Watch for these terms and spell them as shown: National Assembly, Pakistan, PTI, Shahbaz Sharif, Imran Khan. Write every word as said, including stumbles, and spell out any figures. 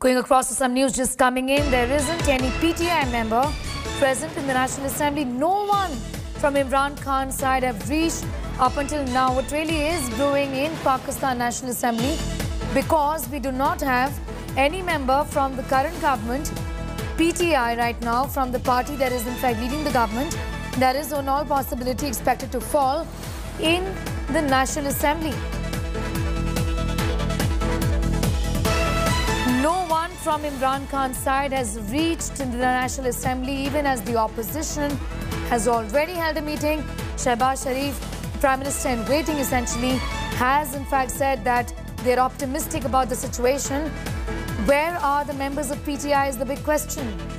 Going across to some news just coming in, there isn't any P T I member present in the National Assembly. No one from Imran Khan's side have reached up until now. What really is brewing in Pakistan National Assembly, because we do not have any member from the current government, P T I right now, from the party that is in fact leading the government. That is on all possibility expected to fall in the National Assembly. No one from Imran Khan's side has reached the National Assembly, even as the opposition has already held a meeting. Shahbaz Sharif, Prime Minister in waiting essentially, has in fact said that they're optimistic about the situation. Where are the members of P T I is the big question.